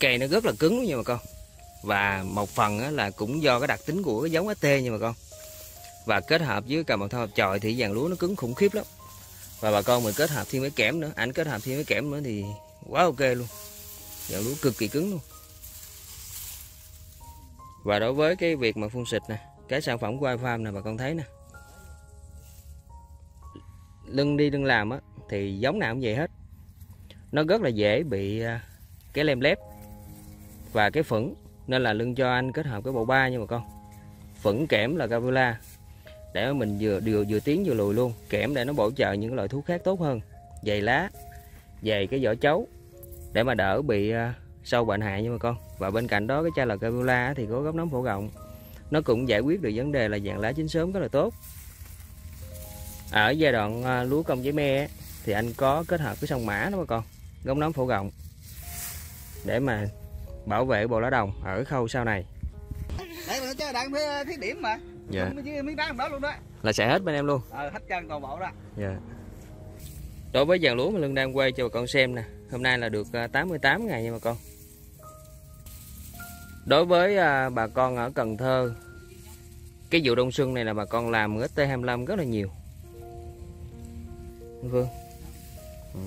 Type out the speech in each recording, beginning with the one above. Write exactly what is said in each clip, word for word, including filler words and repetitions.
Cây nó rất là cứng nha bà con. Và một phần là cũng do cái đặc tính của cái giống ét tê nha bà con. Và kết hợp với cà màu thô hợp chọi thì dàn lúa nó cứng khủng khiếp lắm. Và bà con mình kết hợp thêm với kẽm nữa, ảnh kết hợp thêm với kẽm nữa thì quá ok luôn. Dàn lúa cực kỳ cứng luôn. Và đối với cái việc mà phun xịt nè, cái sản phẩm của i Farm nè bà con thấy nè. Lưng đi lưng làm á thì giống nào cũng vậy hết. Nó rất là dễ bị cái lem lép và cái phẫn, nên là lưng cho anh kết hợp cái bộ ba nha bà con. Phẫn kẽm là Gabula để mình vừa vừa vừa tiến vừa lùi luôn. Kẽm để nó bổ trợ những loại thuốc khác tốt hơn, dày lá, dày cái vỏ chấu để mà đỡ bị sâu bệnh hại nha bà con. Và bên cạnh đó cái chai là Gabula thì có gốc nấm phổ rộng, nó cũng giải quyết được vấn đề là dạng lá chín sớm rất là tốt. Ở giai đoạn lúa công giấy me thì anh có kết hợp với sông mã đó bà con, gốc nấm phổ rộng để mà bảo vệ bộ lá đồng ở khâu sau này. Đấy mà chứ đang thí điểm mà. Dạ. Mấy bán đó luôn đó. Là sẽ hết bên em luôn. Ờ, hết chân toàn bộ đó. Dạ. Đối với dàn lúa mà Lương đang quay cho bà con xem nè, hôm nay là được tám mươi tám ngày nha bà con. Đối với bà con ở Cần Thơ, cái vụ đông xuân này là bà con làm S T hai mươi lăm rất là nhiều. Vương. Ừ.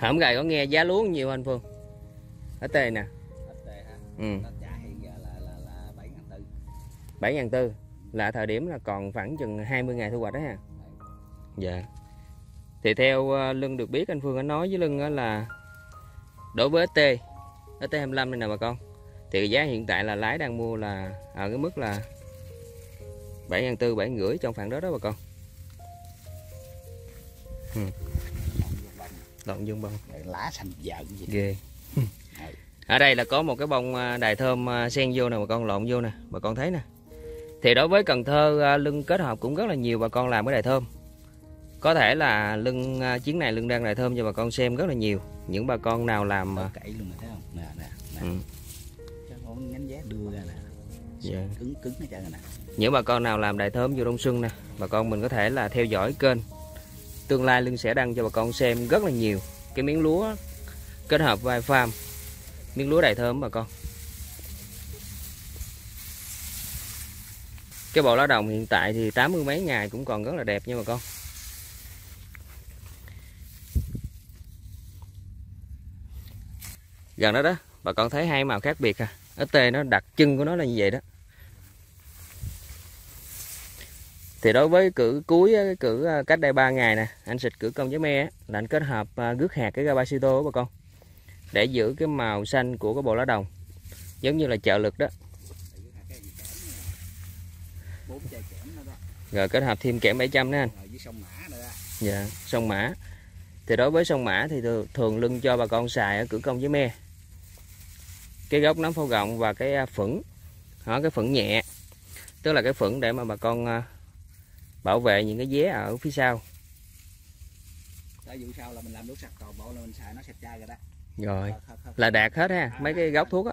Hôm gài có nghe giá lúa nhiều anh Phương? Ở tê nè. Ở tê hả? Ừ. Nó trả hiện giờ là là là bảy ngàn tư. bảy ngàn tư là thời điểm là còn khoảng chừng hai mươi ngày thu hoạch đó ha. Dạ. Thì theo Lưng được biết anh Phương đã nói với Lưng là đối với tê S T hai mươi lăm này nè bà con. Thì giá hiện tại là lái đang mua là ở cái mức là bảy ngàn tư, bảy ngàn rưỡi trong khoảng đó đó bà con. Ừ. Lộn dương bông lá xanh giận gì ghê. Ở đây là có một cái bông đài thơm sen vô nè bà con, lộn vô nè bà con thấy nè. Thì đối với Cần Thơ, Lưng kết hợp cũng rất là nhiều bà con làm cái đài thơm. Có thể là Lưng chuyến này Lưng đang đài thơm cho bà con xem rất là nhiều. Những bà con nào làm mà cậy luôn thấy không? Nè nè. nè. Ừ. Nhánh giá đưa ra nè. Dạ. Cứng cứng hết trơn nè. Những bà con nào làm đài thơm vô đông xuân nè, bà con mình có thể là theo dõi kênh. Tương lai Lương sẽ đăng cho bà con xem rất là nhiều cái miếng lúa kết hợp với i Farm, miếng lúa đài thơm bà con. Cái bộ lá đồng hiện tại thì tám mươi mấy ngày cũng còn rất là đẹp nha bà con. Gần đó đó, bà con thấy hai màu khác biệt à. ét tê nó đặc trưng của nó là như vậy đó. Thì đối với cử cuối cái cử cách đây ba ngày nè, anh xịt cử công với me là anh kết hợp rước hạt cái Gabacito bà con để giữ cái màu xanh của cái bộ lá đồng, giống như là trợ lực đó. Rồi kết hợp thêm kẽm bảy trăm nữa anh. Dạ, sông mã. Thì đối với sông mã thì thường Lưng cho bà con xài ở cử công với me cái gốc nấm phao rộng và cái phẫn, đó, cái phẫn nhẹ, tức là cái phẫn để mà bà con bảo vệ những cái vé ở phía sau. Tại vụ sau là mình làm nước sạch toàn bộ là mình xài nó sạch chai rồi đó. Rồi, là đạt hết ha, mấy cái gốc thuốc á.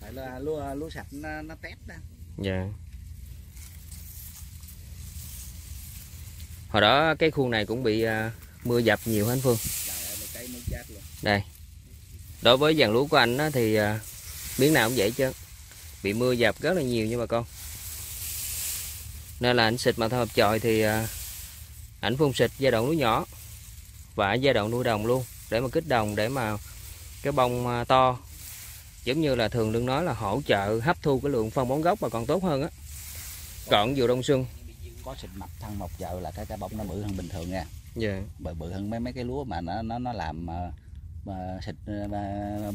Tại là lúa lúa sạch nó nó tép đó. Dạ. Hồi đó cái khu này cũng bị uh, mưa dập nhiều hả anh Phương? Đây. Đối với dàn lúa của anh á thì uh, miếng nào cũng vậy chứ. Bị mưa dập rất là nhiều nha bà con. Nên là anh xịt mà thôi hợp chọi thì ảnh phun xịt giai đoạn lúa nhỏ và giai đoạn nuôi đồng luôn để mà kích đồng để mà cái bông to, giống như là thường Lương nói là hỗ trợ hấp thu cái lượng phân bón gốc mà còn tốt hơn á. Còn vừa đông xuân có xịt mập thân một chợ là cái cái bông nó bự hơn bình thường nha. Dạ. Bự bự hơn mấy mấy cái lúa mà nó nó nó làm mà xịt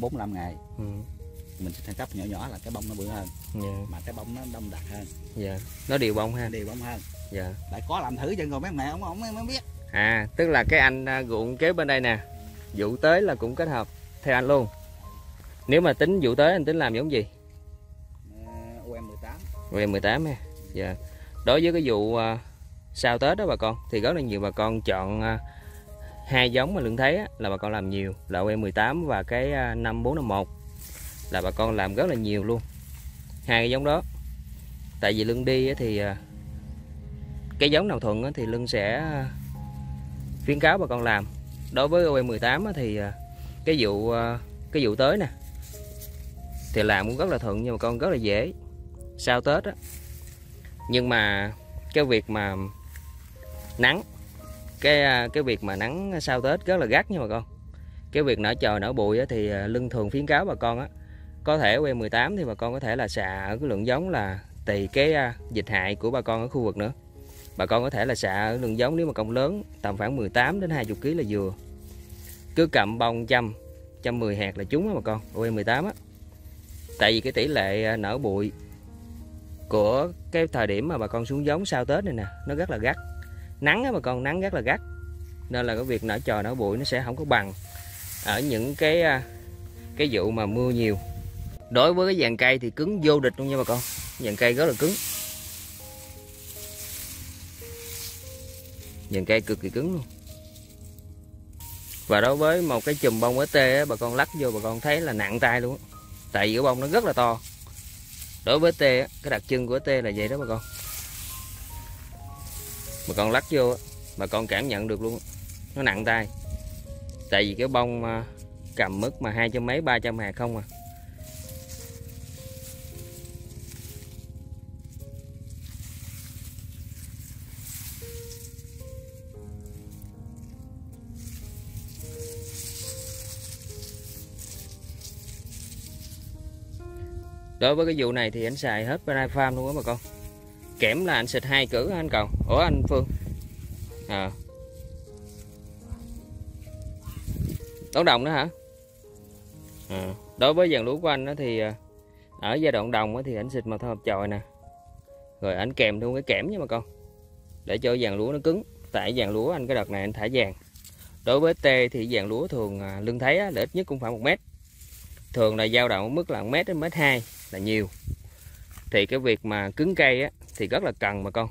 bốn mươi lăm ngày. Ừ. Mình xịt cấp nhỏ nhỏ là cái bông nó bự hơn. Yeah. Mà cái bông nó đông đặc hơn. Dạ. Yeah. Nó đều bông ha, đều bông hơn. Dạ. Yeah. Lại có làm thử cho rồi mấy mẹ không không mới biết. À, tức là cái anh ruộng kế bên đây nè, vụ tới là cũng kết hợp theo anh luôn. Nếu mà tính vụ tới anh tính làm giống gì? O M mười tám. O M mười tám ha. Dạ. Đối với cái vụ uh, sau Tết đó bà con thì rất là nhiều bà con chọn uh, hai giống mà Lương thấy á, là bà con làm nhiều là O M mười tám và cái uh, năm bốn năm một. Là bà con làm rất là nhiều luôn hai cái giống đó. Tại vì Lương đi thì cái giống nào thuận thì Lương sẽ khuyến cáo bà con làm. Đối với O M mười tám thì cái vụ cái vụ tới nè thì làm cũng rất là thuận, nhưng mà con rất là dễ sau Tết á. Nhưng mà cái việc mà nắng, cái cái việc mà nắng sau Tết rất là gắt nha bà con. Cái việc nở chồi nở bụi thì Lương thường khuyến cáo bà con á, có thể O M mười tám thì bà con có thể là xạ ở cái lượng giống là tùy cái dịch hại của bà con ở khu vực nữa. Bà con có thể là xạ ở lượng giống nếu mà con lớn tầm khoảng mười tám đến hai mươi ký là vừa. Cứ cậm bông trăm, trăm mười hạt là trúng á bà con, O M mười tám á. Tại vì cái tỷ lệ nở bụi của cái thời điểm mà bà con xuống giống sau Tết này nè, nó rất là gắt. Nắng á bà con, nắng rất là gắt. Nên là cái việc nở chồi nở bụi nó sẽ không có bằng ở những cái cái vụ mà mưa nhiều. Đối với cái dàn cây thì cứng vô địch luôn nha bà con. Dàn cây rất là cứng. Dàn cây cực kỳ cứng luôn. Và đối với một cái chùm bông ét tê á, bà con lắc vô bà con thấy là nặng tay luôn. Tại vì cái bông nó rất là to. Đối với ét tê á, cái đặc trưng của ét tê là vậy đó bà con. Bà con lắc vô bà con cảm nhận được luôn. Nó nặng tay. Tại vì cái bông cầm mức mà hai trăm mấy ba trăm hạt không à. Đối với cái vụ này thì anh xài hết bên I Farm luôn á bà con. Kẽm là anh xịt hai cử anh Cầu. Ủa anh Phương. À. Đón đồng nữa hả? À. Đối với dàn lúa của anh đó thì ở giai đoạn đồng thì anh xịt mà hợp chồi nè. Rồi anh kèm luôn cái kẽm nha bà con. Để cho dàn lúa nó cứng. Tại dàn lúa anh cái đợt này anh thả vàng. Đối với tê thì dàn lúa thường Lương thấy á, là ít nhất cũng khoảng một mét. Thường là dao động mức là một mét đến một mét hai là nhiều. Thì cái việc mà cứng cây á, thì rất là cần bà con.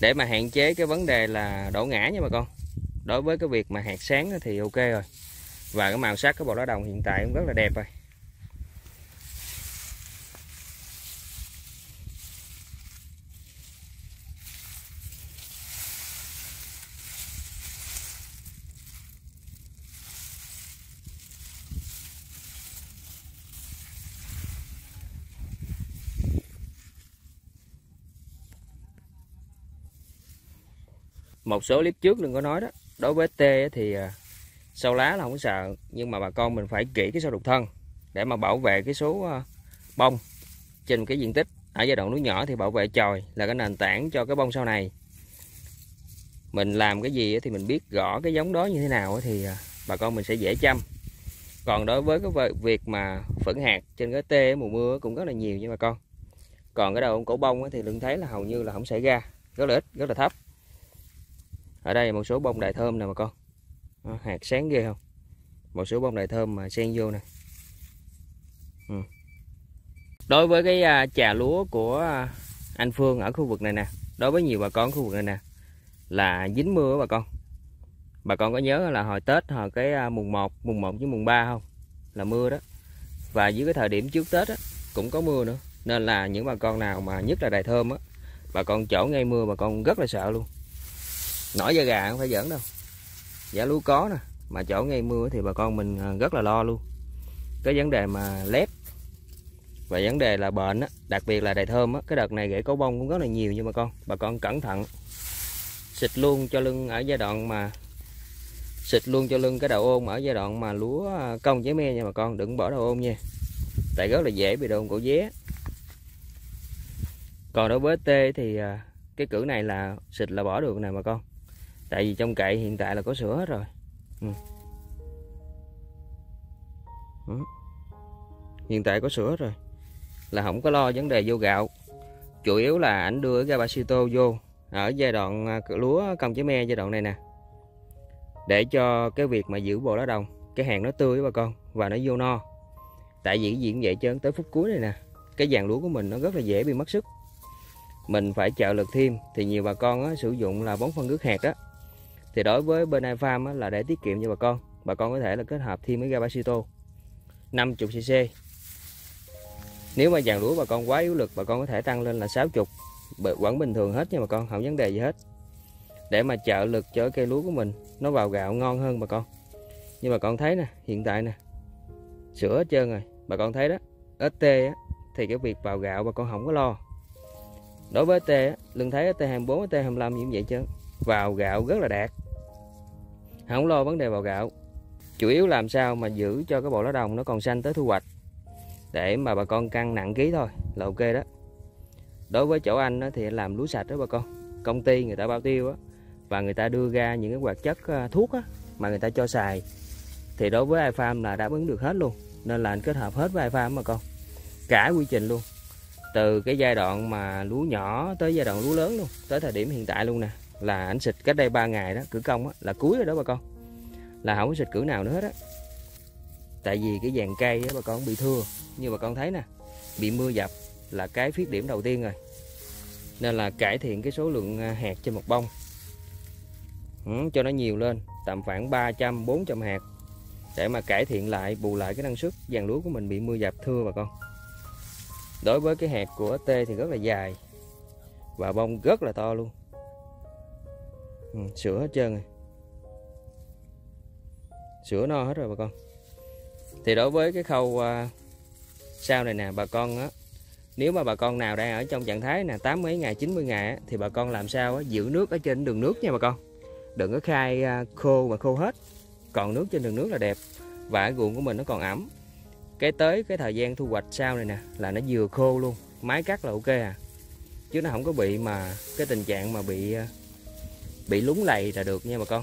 Để mà hạn chế cái vấn đề là đổ ngã nha bà con. Đối với cái việc mà hạt sáng á, thì ok rồi. Và cái màu sắc của bò lá đồng hiện tại cũng rất là đẹp rồi. Một số clip trước đừng có nói đó. Đối với T thì sâu lá là không sợ, nhưng mà bà con mình phải kỹ cái sâu đục thân để mà bảo vệ cái số bông trên cái diện tích. Ở giai đoạn núi nhỏ thì bảo vệ chồi là cái nền tảng cho cái bông sau này. Mình làm cái gì thì mình biết rõ cái giống đó như thế nào thì bà con mình sẽ dễ chăm. Còn đối với cái việc mà phẫn hạt trên cái T mùa mưa cũng rất là nhiều nha bà con. Còn cái đầu cổ bông thì Lương thấy là hầu như là không xảy ra, rất là ít, rất là thấp. Ở đây một số bông đại thơm nè bà con. Đó, hạt sáng ghê không. Một số bông đại thơm mà xen vô nè. Ừ. Đối với cái trà lúa của anh Phương ở khu vực này nè, đối với nhiều bà con khu vực này nè, là dính mưa bà con. Bà con có nhớ là hồi Tết, hồi cái mùng một, mùng một với mùng ba không? Là mưa đó. Và dưới cái thời điểm trước Tết á, cũng có mưa nữa. Nên là những bà con nào mà nhất là đại thơm á, bà con chỗ ngay mưa bà con rất là sợ luôn. Nổi da gà không phải giỡn đâu. Giả lúa có nè, mà chỗ ngay mưa thì bà con mình rất là lo luôn. Cái vấn đề mà lép và vấn đề là bệnh á, đặc biệt là đài thơm á, cái đợt này rễ cấu bông cũng rất là nhiều nha bà con. Bà con cẩn thận. Xịt luôn cho Lưng ở giai đoạn mà xịt luôn cho Lưng cái đầu ôn ở giai đoạn mà lúa cong giấy me nha bà con, đừng bỏ đầu ôn nha. Tại rất là dễ bị đầu ôn cổ vé. Còn đối với tê thì cái cử này là xịt là bỏ được nè bà con. Tại vì trong cậy hiện tại là có sữa hết rồi. Ừ. Ừ. Hiện tại có sữa hết rồi. Là không có lo vấn đề vô gạo. Chủ yếu là ảnh đưa Gabacito vô ở giai đoạn lúa cong trái me giai đoạn này nè. Để cho cái việc mà giữ bò lá đồng, cái hàng nó tươi với bà con và nó vô no. Tại vì cái gì cũng vậy chứ tới phút cuối này nè, cái dàn lúa của mình nó rất là dễ bị mất sức. Mình phải trợ lực thêm. Thì nhiều bà con á, sử dụng là bón phân nước hạt á. Thì đối với bên I Farm á, là để tiết kiệm cho bà con, bà con có thể là kết hợp thêm với Gabacito năm mươi xê xê. Nếu mà dàn lúa bà con quá yếu lực, bà con có thể tăng lên là sáu mươi. Quảng bình thường hết nha bà con, không vấn đề gì hết. để mà trợ lực cho cây lúa của mình nó vào gạo ngon hơn bà con. Như bà con thấy nè, hiện tại nè, sữa hết trơn rồi. Bà con thấy đó, ét tê á, thì cái việc vào gạo bà con không có lo. Đối với ét tê á, Lương thấy ét tê hai mươi bốn, ét tê hai mươi lăm như vậy chứ vào gạo rất là đạt, không lo vấn đề vào gạo. Chủ yếu làm sao mà giữ cho cái bộ lá đồng nó còn xanh tới thu hoạch, để mà bà con cân nặng ký thôi là ok đó. Đối với chỗ anh thì làm lúa sạch đó bà con, công ty người ta bao tiêu á, và người ta đưa ra những cái hoạt chất thuốc á, mà người ta cho xài, thì đối với i Farm là đáp ứng được hết luôn. Nên là anh kết hợp hết với i Farm bà con, cả quy trình luôn, từ cái giai đoạn mà lúa nhỏ tới giai đoạn lúa lớn luôn, tới thời điểm hiện tại luôn nè. Là anh xịt cách đây ba ngày đó, cử công á, là cuối rồi đó bà con, là không có xịt cử nào nữa hết á. Tại vì cái dàn cây á, bà con bị thưa, như bà con thấy nè, bị mưa dập là cái khuyết điểm đầu tiên rồi. Nên là cải thiện cái số lượng hạt trên một bông, ừ, cho nó nhiều lên, tầm khoảng ba trăm bốn trăm hạt, để mà cải thiện lại, bù lại cái năng suất dàn lúa của mình bị mưa dập thưa bà con. Đối với cái hạt của ét tê thì rất là dài và bông rất là to luôn, ừ, sữa hết trơn rồi, sữa no hết rồi bà con. Thì đối với cái khâu uh, sau này nè bà con á, nếu mà bà con nào đang ở trong trạng thái là tám mấy ngày chín mươi ngày á, thì bà con làm sao á, giữ nước ở trên đường nước nha bà con, đừng có khai uh, khô và khô hết, còn nước trên đường nước là đẹp, và cái ruộng của mình nó còn ẩm. Cái tới cái thời gian thu hoạch sau này nè là nó vừa khô luôn, máy cắt là ok à, chứ nó không có bị mà cái tình trạng mà bị bị lúng lầy là được nha bà con.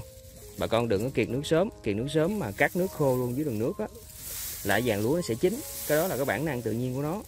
Bà con đừng có kiệt nước sớm, kiệt nước sớm mà cắt nước khô luôn dưới đường nước á, lại dàn lúa nó sẽ chín, cái đó là cái bản năng tự nhiên của nó.